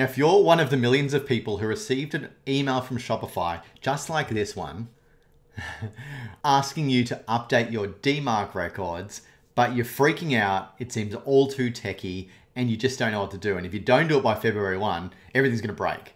Now, if you're one of the millions of people who received an email from Shopify, just like this one, asking you to update your DMARC records, but you're freaking out, it seems all too techie, and you just don't know what to do. And if you don't do it by February 1, everything's gonna break.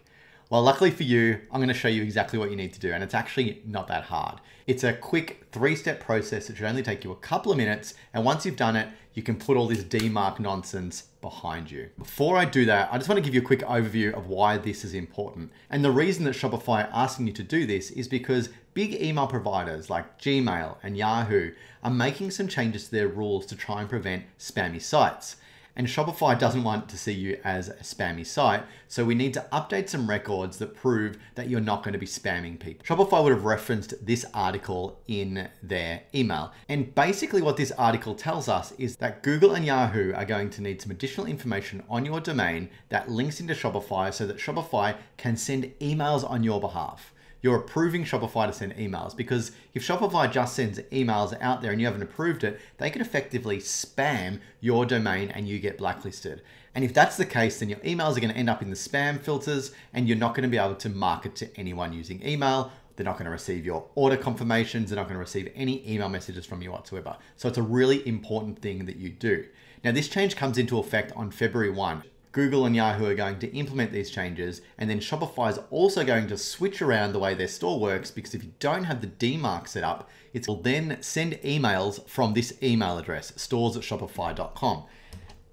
Well, luckily for you, I'm gonna show you exactly what you need to do, and it's actually not that hard. It's a quick 3-step process that should only take you a couple of minutes, and once you've done it, you can put all this DMARC nonsense behind you. Before I do that, I just wanna give you a quick overview of why this is important. And the reason that Shopify are asking you to do this is because big email providers like Gmail and Yahoo are making some changes to their rules to try and prevent spammy sites. And Shopify doesn't want to see you as a spammy site, so we need to update some records that prove that you're not going to be spamming people. Shopify would have referenced this article in their email. And basically what this article tells us is that Google and Yahoo are going to need some additional information on your domain that links into Shopify so that Shopify can send emails on your behalf. You're approving Shopify to send emails, because if Shopify just sends emails out there and you haven't approved it, they could effectively spam your domain and you get blacklisted. And if that's the case, then your emails are going to end up in the spam filters and you're not going to be able to market to anyone using email. They're not going to receive your order confirmations. They're not going to receive any email messages from you whatsoever. So it's a really important thing that you do. Now, this change comes into effect on February 1. Google and Yahoo are going to implement these changes, and then Shopify is also going to switch around the way their store works, because if you don't have the DMARC set up, it will then send emails from this email address, stores@shopify.com.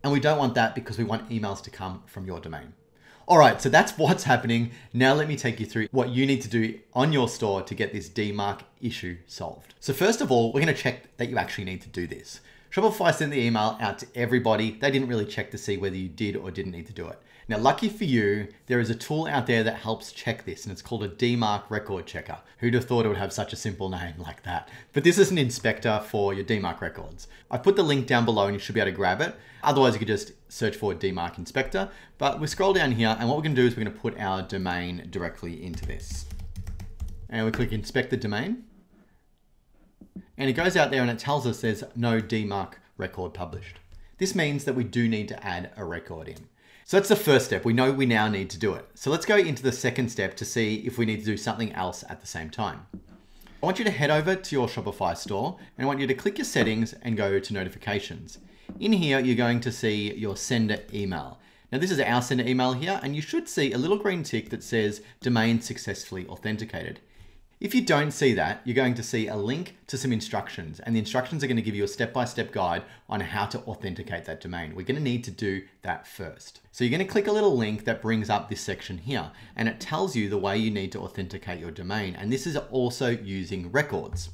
And we don't want that, because we want emails to come from your domain. All right, so that's what's happening. Now let me take you through what you need to do on your store to get this DMARC issue solved. So first of all, we're gonna check that you actually need to do this. Shopify sent the email out to everybody. They didn't really check to see whether you did or didn't need to do it. Now, lucky for you, there is a tool out there that helps check this, and it's called a DMARC record checker. Who'd have thought it would have such a simple name like that? But this is an inspector for your DMARC records. I put the link down below and you should be able to grab it. Otherwise, you could just search for DMARC inspector. But we scroll down here, and what we're gonna do is we're gonna put our domain directly into this. And we click inspect the domain. And it goes out there and it tells us there's no DMARC record published. This means that we do need to add a record in. So that's the first step. We know we now need to do it. So let's go into the second step to see if we need to do something else at the same time. I want you to head over to your Shopify store, and I want you to click your settings and go to notifications. In here, you're going to see your sender email. Now, this is our sender email here, and you should see a little green tick that says domain successfully authenticated. If you don't see that, you're going to see a link to some instructions, and the instructions are going to give you a step-by-step guide on how to authenticate that domain. We're going to need to do that first. So you're going to click a little link that brings up this section here, and it tells you the way you need to authenticate your domain. And this is also using records.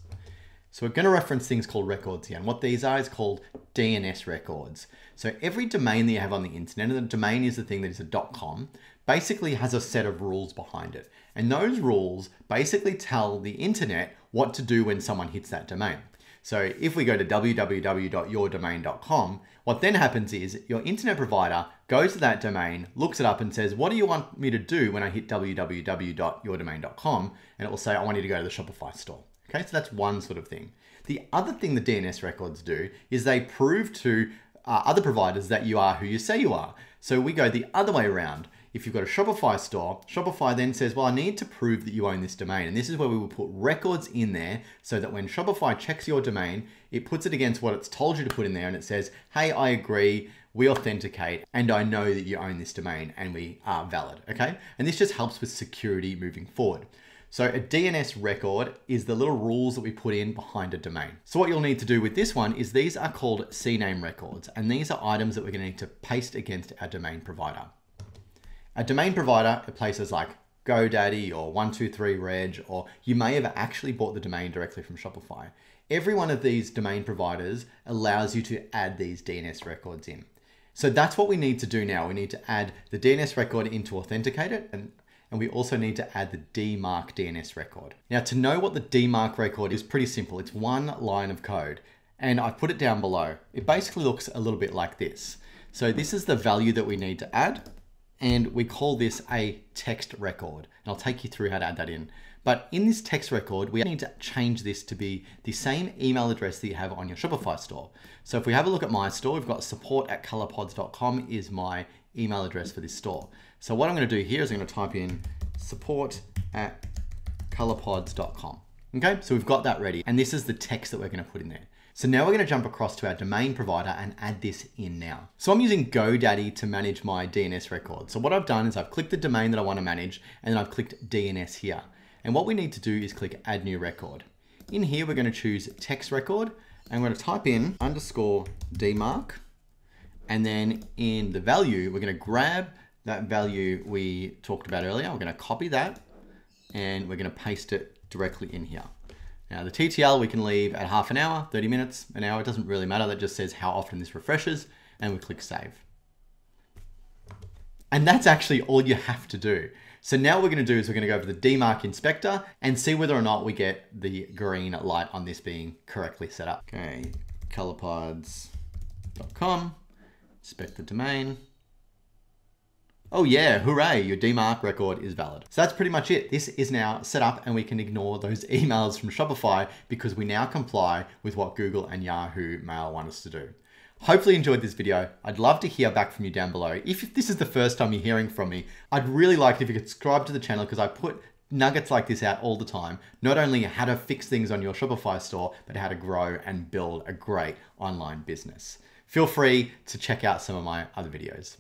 So we're going to reference things called records here, and what these are is called DNS records. So every domain that you have on the internet, and the domain is the thing that is a .com, basically has a set of rules behind it. And those rules basically tell the internet what to do when someone hits that domain. So if we go to www.yourdomain.com, what then happens is your internet provider goes to that domain, looks it up and says, what do you want me to do when I hit www.yourdomain.com? And it will say, I want you to go to the Shopify store. Okay, so that's one sort of thing. The other thing the DNS records do is they prove to other providers that you are who you say you are. So we go the other way around. If you've got a Shopify store, Shopify then says, well, I need to prove that you own this domain. And this is where we will put records in there so that when Shopify checks your domain, it puts it against what it's told you to put in there. And it says, hey, I agree, we authenticate, and I know that you own this domain and we are valid, okay? And this just helps with security moving forward. So a DNS record is the little rules that we put in behind a domain. So what you'll need to do with this one is these are called CNAME records. And these are items that we're gonna need to paste against our domain provider. A domain provider at places like GoDaddy or 123reg, or you may have actually bought the domain directly from Shopify. Every one of these domain providers allows you to add these DNS records in. So that's what we need to do now. We need to add the DNS record in to authenticate it, and we also need to add the DMARC DNS record. Now, to know what the DMARC record is, pretty simple. It's one line of code, and I put it down below. It basically looks a little bit like this. So this is the value that we need to add, and we call this a text record. And I'll take you through how to add that in. But in this text record, we need to change this to be the same email address that you have on your Shopify store. So if we have a look at my store, we've got support@colorpods.com is my email address for this store. So what I'm going to do here is I'm going to type in support@colorpods.com. Okay, so we've got that ready. And this is the text that we're going to put in there. So now we're going to jump across to our domain provider and add this in now. So I'm using GoDaddy to manage my DNS record. So what I've done is I've clicked the domain that I want to manage and then I've clicked DNS here. And what we need to do is click add new record. In here, we're going to choose text record and we're going to type in _DMARC. And then in the value, we're going to grab that value we talked about earlier. We're going to copy that and we're going to paste it directly in here. Now the TTL we can leave at half an hour, 30 minutes, an hour, it doesn't really matter. That just says how often this refreshes and we click save. And that's actually all you have to do. So now we're gonna do is we're gonna go over the DMARC inspector and see whether or not we get the green light on this being correctly set up. Okay, colorpods.com, inspect the domain. Oh yeah, hooray, your DMARC record is valid. So that's pretty much it. This is now set up and we can ignore those emails from Shopify because we now comply with what Google and Yahoo Mail want us to do. Hopefully you enjoyed this video. I'd love to hear back from you down below. If this is the first time you're hearing from me, I'd really like it if you could subscribe to the channel because I put nuggets like this out all the time. Not only how to fix things on your Shopify store, but how to grow and build a great online business. Feel free to check out some of my other videos.